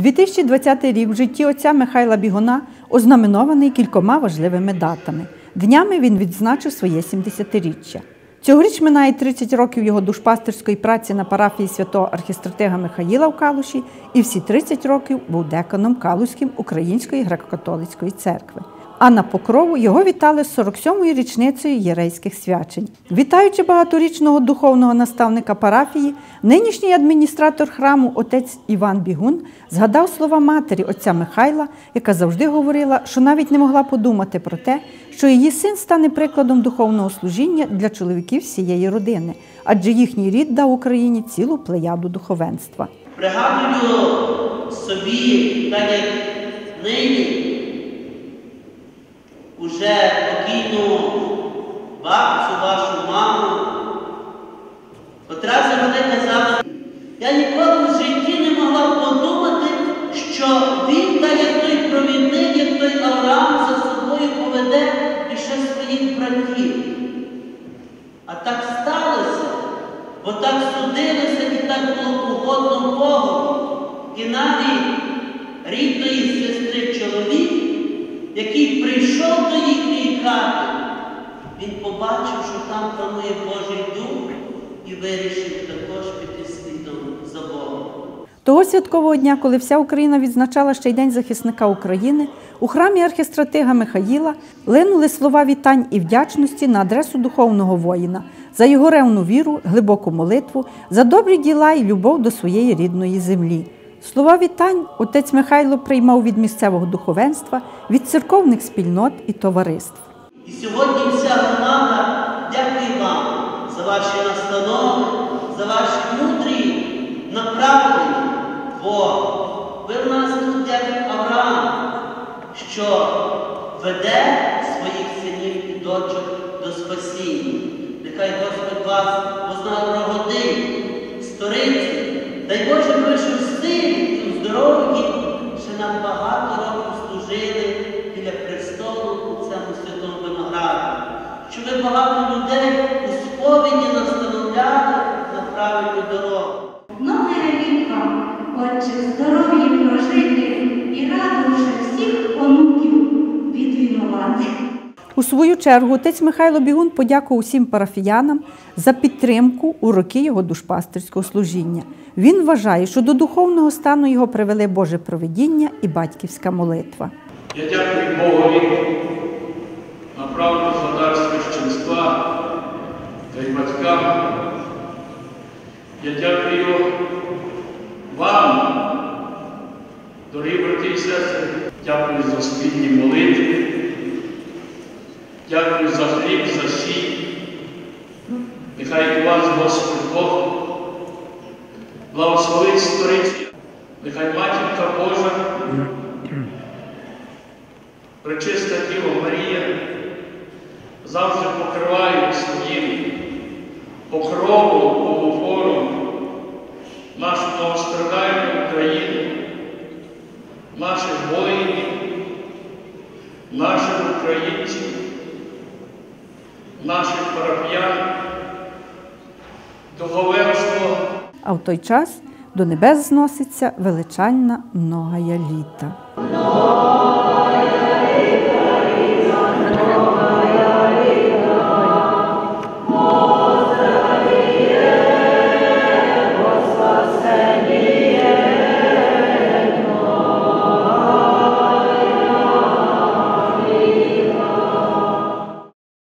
2020 рік в житті отця Михайла Бігуна ознаменований кількома важливими датами. Днями він відзначив своє 70-річчя. Цьогоріч минає 30 років його душпастерської праці на парафії Святого Архистратига Михаїла в Калуші і всі 30 років був деканом Калуським Української греко-католицької церкви. А на Покрову його вітали з 47-ю річницею єрейських свячень. Вітаючи багаторічного духовного наставника парафії, нинішній адміністратор храму отець Іван Бігун згадав слова матері отця Михайла, яка завжди говорила, що навіть не могла подумати про те, що її син стане прикладом духовного служіння для чоловіків всієї родини, адже їхній рід дав Україні цілу плеяду духовенства. Пригадую собі, так як нині, уже покійну бабцю, вашу маму, котра за мене казала, я ніколи в житті не могла подумати, що він, так як той провідник, як той Авраам, за собою поведе і ще своїх братів. А так сталося, бо так судилося і так було угодно Богу. І навіть рідної сестри чоловік, який прийшов до їхньої хати, він побачив, що там панує Божий дух і вирішив також піти слідом за Богом. Того святкового дня, коли вся Україна відзначала ще й День захисника України, у храмі Архистратига Михаїла линули слова вітань і вдячності на адресу духовного воїна за його ревну віру, глибоку молитву, за добрі діла і любов до своєї рідної землі. Слова вітань отець Михайло приймав від місцевого духовенства, від церковних спільнот і товариств. І сьогодні вся громада дякує вам за ваші настанови, за ваші мудрі направлення. Бо ви в нас тут, як Авраам, що веде своїх синів і дочок до спасіння. Нехай Господь вас вознагородить, сториться, дай Боже прийшов сили, здоров'я, що нам багато років служили біля престолу у цьому святому винограду, що ви багато людей у сповіді настановляли на правильну дорогу. Новий рік вам, отче, здоров'я прожити і радуше всіх онуків відвінувати. У свою чергу отець Михайло Бігун подякував усім парафіянам за підтримку у роки його душпастерського служіння. Він вважає, що до духовного стану його привели Боже провидіння і батьківська молитва. Я дякую Богові на правду за дар священства та й батькам. Я дякую вам, дорогі брати і сестри, дякую за спільні молитви. Дякую за хліб, за сіль. Нехай вас Господь Бог благословить сториця. Нехай Матінка Божа, пречиста Діва Марія, завжди покриває своїм покровом, опором нашу новостраждальну Україну, наших воїнів, наших українців, наших парафіян, духовенство. А в той час до небес зноситься величальна многая літа.